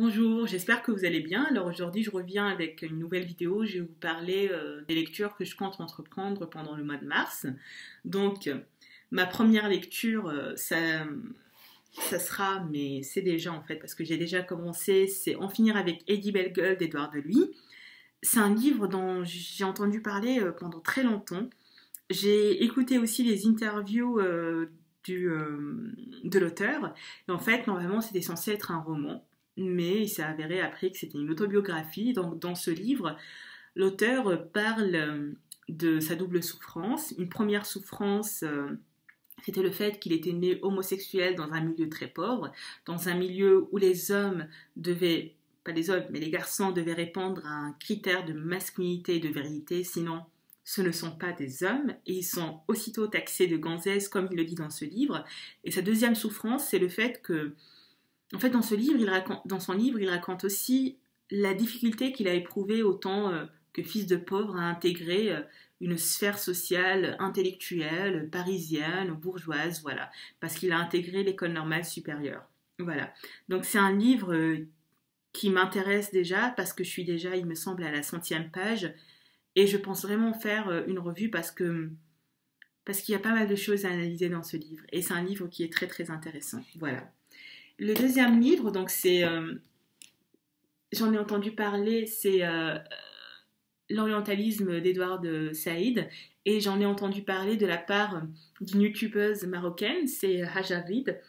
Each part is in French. Bonjour, j'espère que vous allez bien. Alors aujourd'hui, je reviens avec une nouvelle vidéo. Je vais vous parler des lectures que je compte entreprendre pendant le mois de mars. Donc, ma première lecture, ça sera, mais c'est déjà en fait, parce que j'ai déjà commencé, c'est En finir avec Eddy Bellegueule d'Édouard Deluye. C'est un livre dont j'ai entendu parler pendant très longtemps. J'ai écouté aussi les interviews de l'auteur. Et en fait, normalement, c'était censé être un roman. Mais il s'est avéré après que c'était une autobiographie. Donc, dans ce livre, l'auteur parle de sa double souffrance. Une première souffrance, c'était le fait qu'il était né homosexuel dans un milieu très pauvre, dans un milieu où les hommes devaient, pas les hommes, mais les garçons devaient répondre à un critère de masculinité et de vérité, sinon ce ne sont pas des hommes, et ils sont aussitôt taxés de ganzesses, comme il le dit dans ce livre. Et sa deuxième souffrance, c'est le fait que, en fait, dans son livre, il raconte aussi la difficulté qu'il a éprouvée autant que fils de pauvre à intégrer une sphère sociale, intellectuelle, parisienne, bourgeoise, voilà, parce qu'il a intégré l'école normale supérieure. Voilà. Donc c'est un livre qui m'intéresse déjà parce que je suis déjà, il me semble, à la 100e page et je pense vraiment faire une revue parce qu'il y a pas mal de choses à analyser dans ce livre et c'est un livre qui est très très intéressant. Voilà. Le deuxième livre, donc c'est, j'en ai entendu parler, c'est l'orientalisme d'Edouard Saïd, et j'en ai entendu parler de la part d'une youtubeuse marocaine, c'est Hajarid.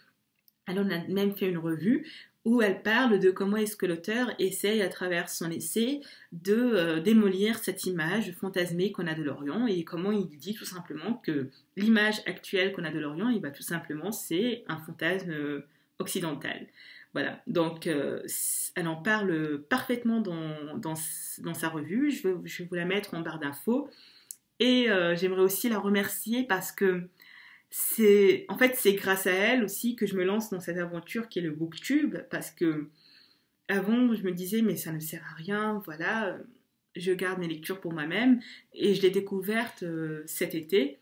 Alors on a même fait une revue où elle parle de comment est-ce que l'auteur essaye à travers son essai de démolir cette image fantasmée qu'on a de l'Orient, et comment il dit tout simplement que l'image actuelle qu'on a de l'Orient, et bien, tout simplement c'est un fantasme occidentale. Voilà, donc elle en parle parfaitement dans sa revue. Je vais vous la mettre en barre d'infos et j'aimerais aussi la remercier parce que c'est, en fait, c'est grâce à elle aussi que je me lance dans cette aventure qui est le booktube, parce que avant je me disais mais ça ne sert à rien, voilà, je garde mes lectures pour moi-même, et je l'ai découverte cet été.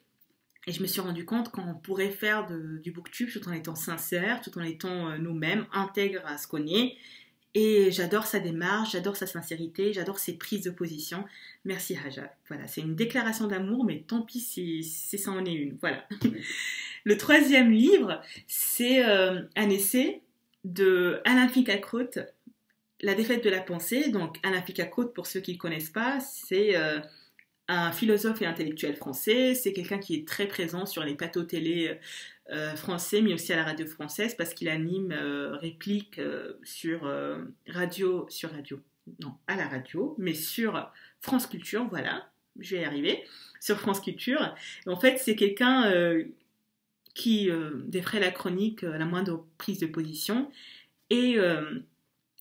Et je me suis rendu compte qu'on pourrait faire du booktube tout en étant sincère, tout en étant nous-mêmes, intègre à ce qu'on est. Et j'adore sa démarche, j'adore sa sincérité, j'adore ses prises de position. Merci Haja. Voilà, c'est une déclaration d'amour, mais tant pis si ça en est une. Voilà. Le troisième livre, c'est un essai de Alain Finkielkraut, La Défaite de la Pensée. Donc Alain Finkielkraut, pour ceux qui ne connaissent pas, c'est un philosophe et intellectuel français. C'est quelqu'un qui est très présent sur les plateaux télé français, mais aussi à la radio française, parce qu'il anime réplique sur France Culture, voilà, je vais y arriver, sur France Culture. Et en fait, c'est quelqu'un qui défraie la chronique à la moindre prise de position, et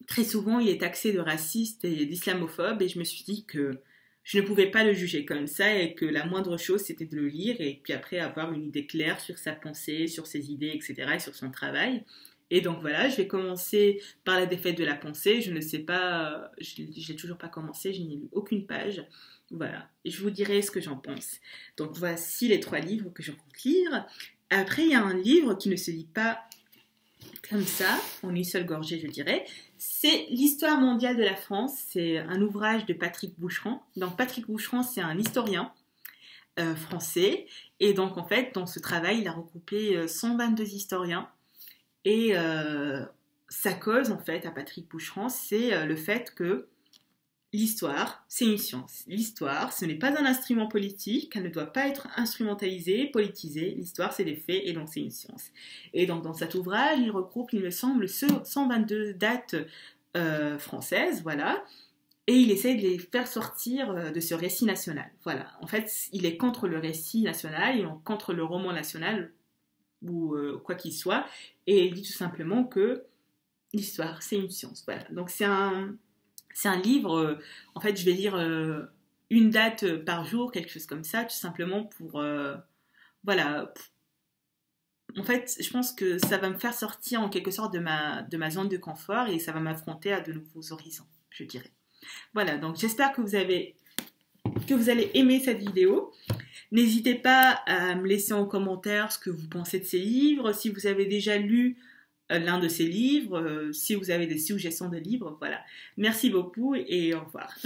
très souvent, il est taxé de raciste et d'islamophobe, et je me suis dit que je ne pouvais pas le juger comme ça, et que la moindre chose, c'était de le lire, et puis après avoir une idée claire sur sa pensée, sur ses idées, etc., et sur son travail. Et donc voilà, je vais commencer par La Défaite de la Pensée. Je ne sais pas, je ne l'ai toujours pas commencé, je n'ai lu aucune page. Voilà, et je vous dirai ce que j'en pense. Donc voici les trois livres que je compte lire. Après, il y a un livre qui ne se lit pas comme ça, en une seule gorgée, je dirais. C'est L'Histoire mondiale de la France. C'est un ouvrage de Patrick Boucheron. Donc Patrick Boucheron, c'est un historien français. Et donc, en fait, dans ce travail, il a recoupé 122 historiens. Et sa cause, en fait, à Patrick Boucheron, c'est le fait que l'histoire, c'est une science. L'histoire, ce n'est pas un instrument politique, elle ne doit pas être instrumentalisée, politisée. L'histoire, c'est des faits, et donc c'est une science. Et donc, dans cet ouvrage, il regroupe, il me semble, 122 dates françaises, voilà, et il essaie de les faire sortir de ce récit national. Voilà, en fait, il est contre le récit national, et contre le roman national, ou quoi qu'il soit, et il dit tout simplement que l'histoire, c'est une science. Voilà, donc c'est un livre, en fait, je vais lire une date par jour, quelque chose comme ça, tout simplement pour, voilà. En fait, je pense que ça va me faire sortir en quelque sorte de ma zone de confort, et ça va m'affronter à de nouveaux horizons, je dirais. Voilà, donc j'espère que vous allez aimer cette vidéo. N'hésitez pas à me laisser en commentaire ce que vous pensez de ces livres, si vous avez déjà lu l'un de ses livres, si vous avez des suggestions de livres, voilà. Merci beaucoup et au revoir.